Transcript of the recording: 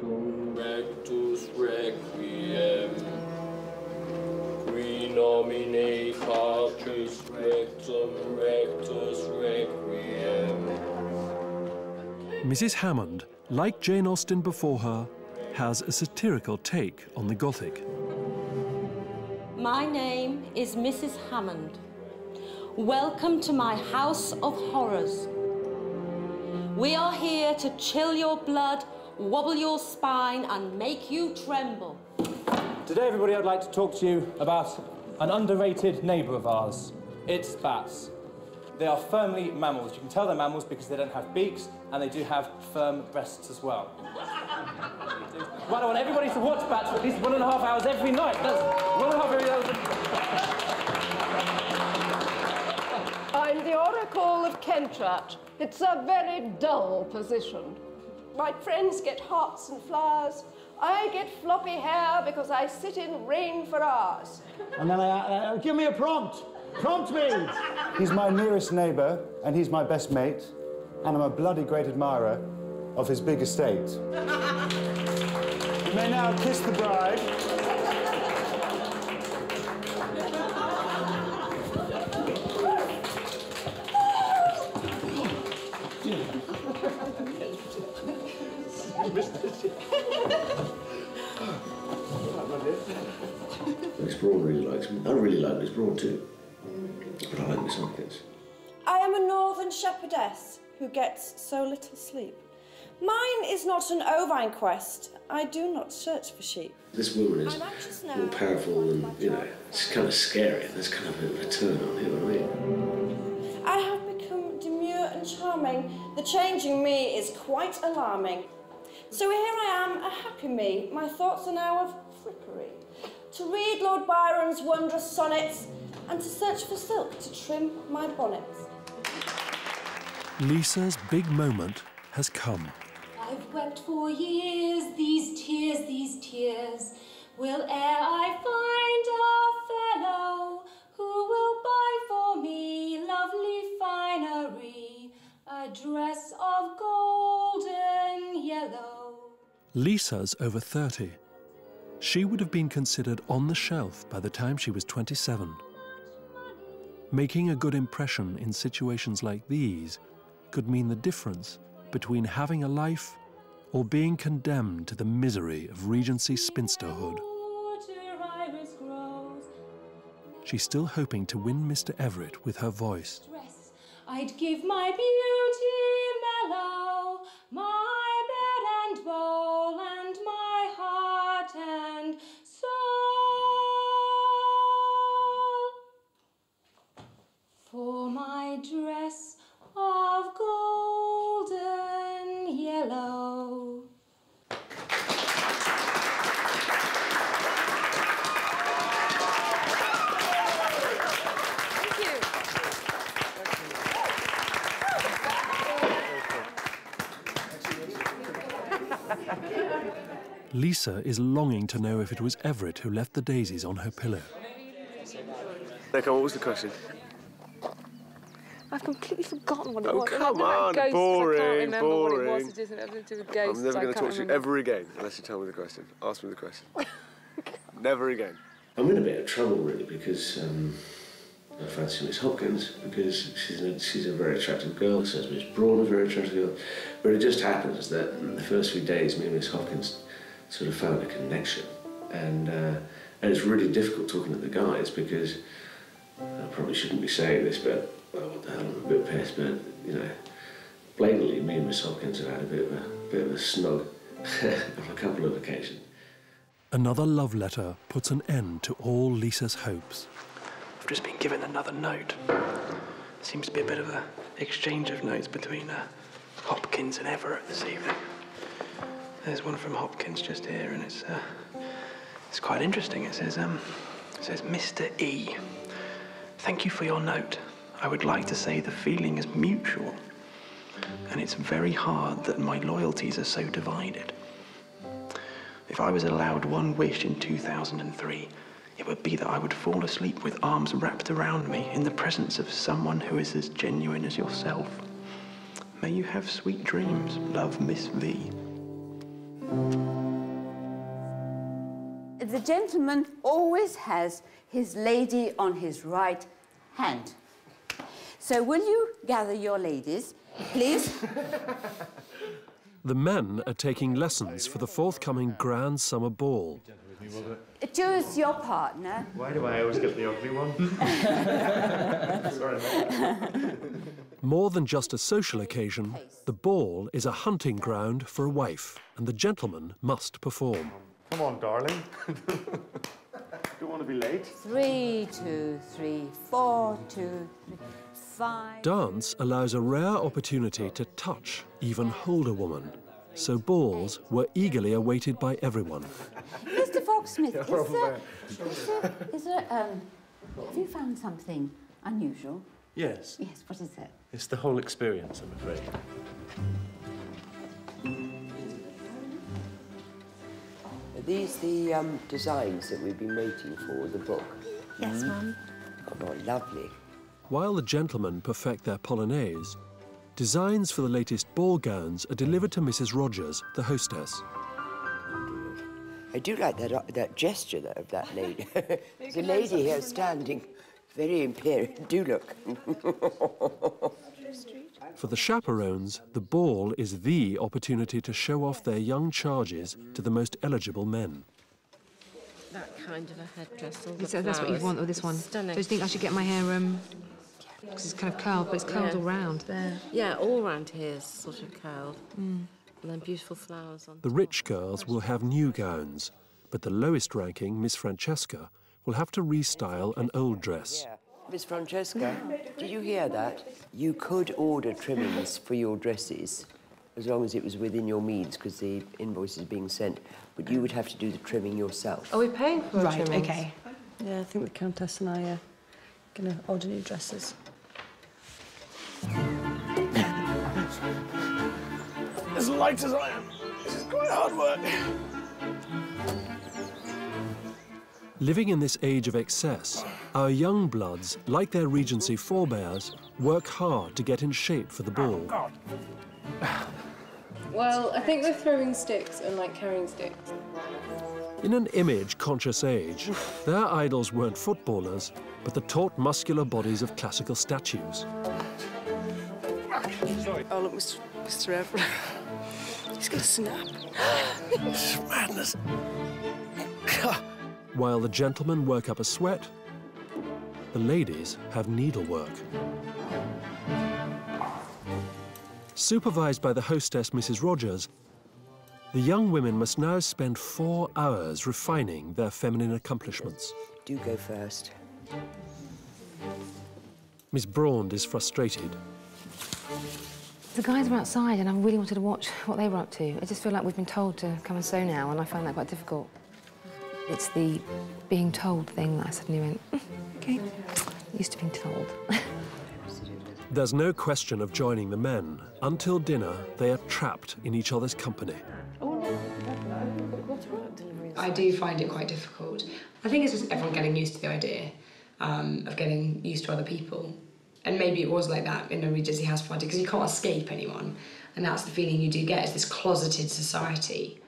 Cum rectus requiem, qui nomine Patris rectum rectus requiem. Mrs. Hammond, like Jane Austen before her, has a satirical take on the Gothic. My name is Mrs. Hammond. Welcome to my house of horrors. We are here to chill your blood, wobble your spine, and make you tremble. Today, everybody, I'd like to talk to you about an underrated neighbour of ours. It's bats. They are firmly mammals. You can tell they're mammals because they don't have beaks, and they do have firm breasts as well. Well, I want everybody to watch bats for at least 1.5 hours every night. That's 1.5 hours. I'm the Oracle of Kentrach. It's a very dull position. My friends get hearts and flowers. I get floppy hair because I sit in rain for hours. And then I give me a prompt. Prompt me. He's my nearest neighbour, and he's my best mate, and I'm a bloody great admirer of his big estate. You may now kiss the bride. Miss Braun really likes me. I really like Miss Braun too, but I like Miss Hopkins. I am a northern shepherdess who gets so little sleep. Mine is not an ovine quest. I do not search for sheep. This woman is more powerful and, you know, it's kind of scary. There's kind of a bit of a turn on here, right? I have become demure and charming. The changing me is quite alarming. So here I am, a happy me. My thoughts are now of frippery. To read Lord Byron's wondrous sonnets and to search for silk to trim my bonnets. Lisa's big moment has come. I've wept for years, these tears, will ere I find a fellow who will buy for me lovely finery, a dress of golden yellow. Lisa's over 30. She would have been considered on the shelf by the time she was 27. Making a good impression in situations like these could mean the difference between having a life or being condemned to the misery of Regency spinsterhood. She's still hoping to win Mr. Everett with her voice. I'd give my beauty mellow, my bed and bowl, and my heart and soul for my dress of golden yellow. Thank you. Lisa is longing to know if it was Everett who left the daisies on her pillow. Look, what was the question? I've completely forgotten what it was. Oh, come on, ghosts. Boring, I can't remember boring. What it was. It doesn't have to do with ghosts. I'm never going to talk to you ever again unless you tell me the question. Ask me the question. Never again. I'm in a bit of trouble, really, because I fancy Miss Hopkins, because she's a very attractive girl, so is Miss Braun, a very attractive girl. But it just happens that in the first few days, me and Miss Hopkins sort of found a connection. And it's really difficult talking to the guys, because I probably shouldn't be saying this, but well, what the hell, I'm a bit pissed, but, you know, blatantly, me and Miss Hopkins have had a bit of a snog on a couple of occasions. Another love letter puts an end to all Lisa's hopes. I've just been given another note. Seems to be a bit of an exchange of notes between Hopkins and Everett this evening. There's one from Hopkins just here, and it's quite interesting. It says, Mr. E, thank you for your note. I would like to say the feeling is mutual, and it's very hard that my loyalties are so divided. If I was allowed one wish in 2003, it would be that I would fall asleep with arms wrapped around me in the presence of someone who is as genuine as yourself. May you have sweet dreams, love, Miss V. The gentleman always has his lady on his right hand. So will you gather your ladies, please? The men are taking lessons for the forthcoming Grand Summer Ball. Choose your partner. Why do I always get the ugly one? Sorry, man. More than just a social occasion, the ball is a hunting ground for a wife, and the gentleman must perform. Come on, darling. Don't want to be late. 3, 2, 3, 4, 2, 3, 5... Dance allows a rare opportunity to touch, even hold a woman. So balls were eagerly awaited by everyone. Mr. Foxsmith, have you found something unusual? Yes. Yes, what is it? It's the whole experience, I'm afraid. Are these the designs that we've been waiting for, the book? Yes, Mum. Oh, lovely. While the gentlemen perfect their polonaise, designs for the latest ball gowns are delivered to Mrs. Rogers, the hostess. I do like that gesture of that lady. The lady here standing, very imperial. Do look. For the chaperones, the ball is the opportunity to show off their young charges to the most eligible men. That kind of a headdress. So that's what you want with this one. Stunning. So you think I should get my hair because it's kind of curled, but it's curled all round there. Yeah, all round here is sort of curled. Mm. And then beautiful flowers on. The rich girls will have new gowns, but the lowest ranking, Miss Francesca, will have to restyle an old dress. Yeah. Miss Francesca, did you hear that? You could order trimmings for your dresses, as long as it was within your means, because the invoice is being sent, but you would have to do the trimming yourself. Are we paying for trimmings? Right, OK. Yeah, I think the Countess and I are going to order new dresses. As light as I am, this is quite hard work. Living in this age of excess, our young bloods, like their Regency forebears, work hard to get in shape for the ball. Oh, well, I think we're throwing sticks and, like, carrying sticks. In an image-conscious age, their idols weren't footballers, but the taut, muscular bodies of classical statues. Oh, look, Mr. Everett. He's going to snap. This is madness. While the gentlemen work up a sweat, the ladies have needlework. Supervised by the hostess, Mrs. Rogers, the young women must now spend 4 hours refining their feminine accomplishments. Do go first. Miss Braund is frustrated. The guys were outside and I really wanted to watch what they were up to. I just feel like we've been told to come and sew now, and I find that quite difficult. It's the being told thing that I suddenly went, OK, used to being told. There's no question of joining the men. Until dinner, they are trapped in each other's company. I do find it quite difficult. I think it's just everyone getting used to the idea of getting used to other people. And maybe it was like that in a Regency house party, because you can't escape anyone. And that's the feeling you do get, is this closeted society.